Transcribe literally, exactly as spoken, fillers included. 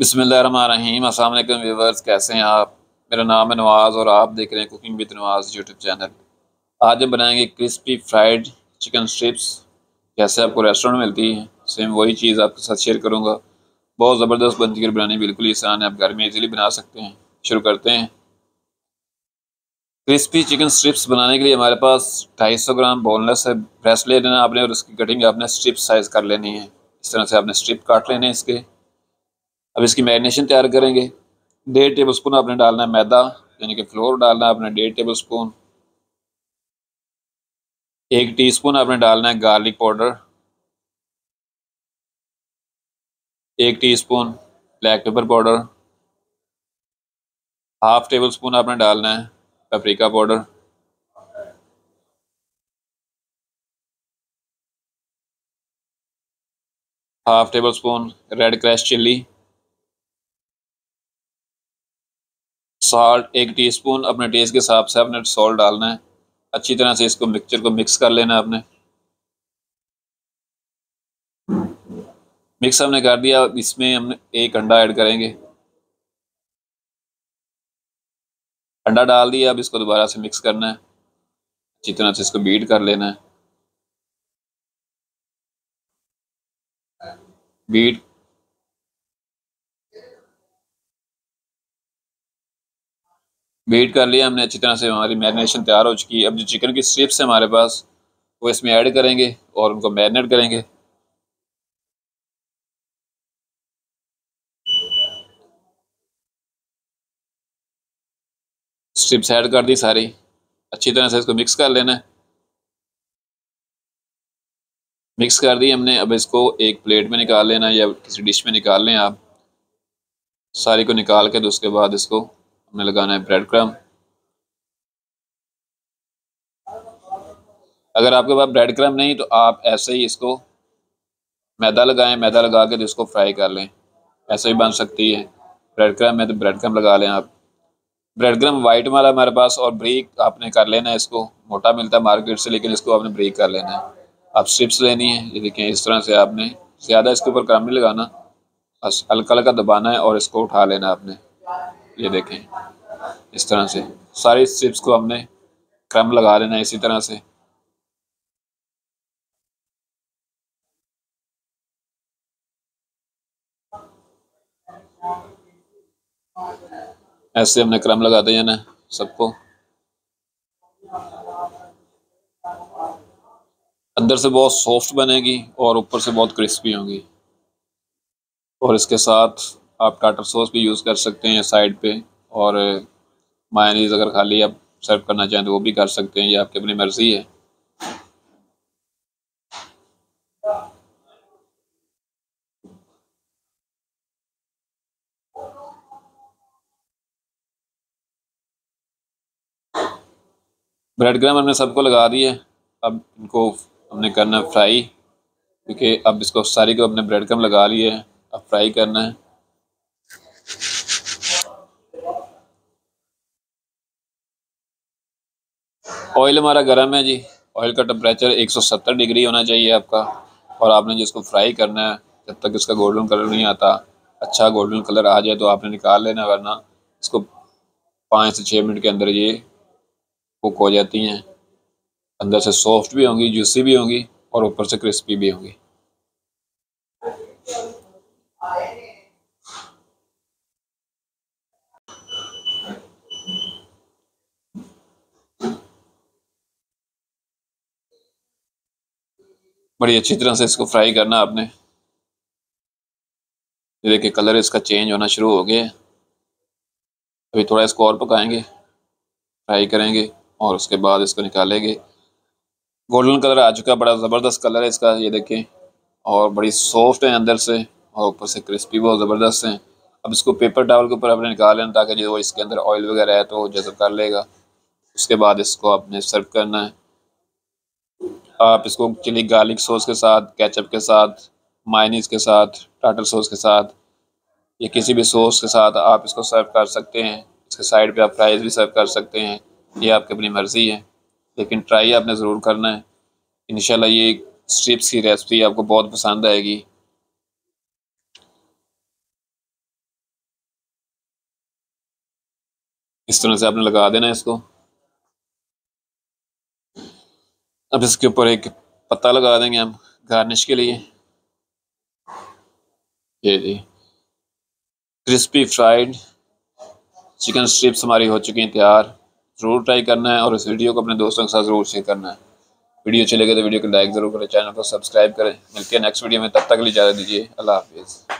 बिस्मिल्लाहिर्रहमानिर्रहीम। अस्सलाम वालेकुम व्यूवर्स, कैसे हैं आप? मेरा नाम है नवाज़ और आप देख रहे हैं cooking with Nawaz YouTube channel. आज हम बनाएंगे क्रिस्पी फ्राइड चिकन स्ट्रिप्स। जैसे आपको रेस्टोरेंट में मिलती है सेम वही चीज़ आपके साथ शेयर करूँगा। बहुत ज़बरदस्त बनती है और बनानी बिल्कुल आसान है, आप घर में इजीली बना सकते हैं। शुरू करते हैं। क्रिस्पी चिकन स्ट्रिप्स बनाने के लिए हमारे पास ढाई सौ ग्राम बोनलेस है ब्रेस्ट ले लेना आपने और उसकी कटिंग आपने स्ट्रिप साइज़ कर लेनी है। इस तरह से आपने स्ट्रिप काट लेने इसके। अब इसकी मैरिनेशन तैयार करेंगे। डेढ़ टेबल स्पून आपने डालना है मैदा यानी कि फ्लोर डालना है आपने डेढ़ टेबल स्पून। एक टी स्पून आपने डालना है गार्लिक पाउडर, एक teaspoon black pepper powder, half tablespoon आपने डालना है paprika powder, half tablespoon red crash chilli, salt एक टीस्पून अपने टेस्ट के हिसाब से आपने सॉल्ट डालना है। अच्छी तरह से इसको मिक्सचर को मिक्स कर लेना आपने। मिक्स हमने कर दिया। इसमें हम एक अंडा ऐड करेंगे, अंडा डाल दिया। अब इसको दोबारा से मिक्स करना है, अच्छी तरह से इसको बीट कर लेना है। बीट बीट कर लिया हमने अच्छी तरह से। हमारी मैरिनेशन तैयार हो चुकी है। अब जो चिकन की स्ट्रिप्स है हमारे पास वो इसमें ऐड करेंगे और उनको मैरिनेट करेंगे। स्ट्रिप्स ऐड कर दी सारी, अच्छी तरह से इसको मिक्स कर लेना है। मिक्स कर दी हमने। अब इसको एक प्लेट में निकाल लेना या किसी डिश में निकाल लें आप। सारी को निकाल के तो उसके बाद इसको हमने लगाना है ब्रेड क्रम्ब। अगर आपके पास ब्रेड क्रम्ब नहीं तो आप ऐसे ही इसको मैदा लगाएं, मैदा लगा के तो इसको फ्राई कर लें। ऐसे ही बन सकती है। ब्रेड क्रम्ब है तो ब्रेड क्रम्ब लगा लें आप। ब्रेड क्रम्ब वाइट वाला हमारे पास और ब्रीक आपने कर लेना है इसको। मोटा मिलता है मार्केट से लेकिन इसको आपने ब्रीक कर लेना है। आप स्ट्रिप्स लेनी है, ये देखें इस तरह से। आपने ज़्यादा इसके ऊपर क्रम्ब नहीं लगाना, बस हल्का हल्का दबाना है और इसको उठा लेना आपने। ये देखें इस तरह से सारी स्ट्रिप्स को हमने क्रम्ब लगा लेना है इसी तरह से। ऐसे हमने क्रम्ब लगाते जाना सबको। अंदर से बहुत सॉफ्ट बनेगी और ऊपर से बहुत क्रिस्पी होंगी। और इसके साथ आप टाटर सॉस भी यूज़ कर सकते हैं साइड पे, और मायोनीज अगर खाली आप सर्व करना चाहें तो वो भी कर सकते हैं, ये आपकी अपनी मर्जी है। ब्रेड क्रम्ब हमने सबको लगा दी है। अब इनको हमने करना है फ्राई, क्योंकि अब इसको सारी को हमने ब्रेड क्रम्ब लगा लिए है, अब फ्राई करना है। ऑयल हमारा गर्म है जी। ऑयल का टेम्परेचर एक सौ सत्तर डिग्री होना चाहिए आपका। और आपने जिसको फ्राई करना है जब तक इसका गोल्डन कलर नहीं आता, अच्छा गोल्डन कलर आ जाए तो आपने निकाल लेना, वरना इसको पाँच से छः मिनट के अंदर ये कुक हो जाती हैं। अंदर से सॉफ्ट भी होंगी, जूसी भी होंगी और ऊपर से क्रिस्पी भी होंगी। बड़ी अच्छी तरह से इसको फ्राई करना आपने। ये देखिए कलर इसका चेंज होना शुरू हो गया है। अभी थोड़ा इसको और पकाएंगे, फ्राई करेंगे और उसके बाद इसको निकालेंगे। गोल्डन कलर आ चुका, बड़ा ज़बरदस्त कलर है इसका, ये देखें। और बड़ी सॉफ्ट है अंदर से और ऊपर से क्रिस्पी बहुत ज़बरदस्त है। अब इसको पेपर टॉवल के ऊपर आपने निकाल लेना ताकि जो इसके अंदर ऑयल वगैरह है तो जज़ब कर लेगा। उसके बाद इसको आपने सर्व करना है। आप इसको चिली गार्लिक सॉस के साथ, केचप के साथ, मायोनीज के साथ, टाटर सॉस के साथ या किसी भी सॉस के साथ आप इसको सर्व कर सकते हैं। इसके साइड पर आप फ्राइज़ भी सर्व कर सकते हैं, ये आपकी अपनी मर्ज़ी है। लेकिन ट्राई आपने ज़रूर करना है। इंशाल्लाह ये स्ट्रिप्स की रेसिपी आपको बहुत पसंद आएगी। इस तरह से आपने लगा देना है इसको। अब इसके ऊपर एक पत्ता लगा देंगे हम गार्निश के लिए। ये जी क्रिस्पी फ्राइड चिकन स्ट्रिप्स हमारी हो चुकी हैं तैयार। ज़रूर ट्राई करना है और इस वीडियो को अपने दोस्तों के साथ ज़रूर शेयर करना है। वीडियो अच्छी लगे तो वीडियो को लाइक ज़रूर करें, चैनल को सब्सक्राइब करें। मिलते हैं नेक्स्ट वीडियो में, तब तक के लिए इजाज़त दीजिए। अल्लाह हाफिज़।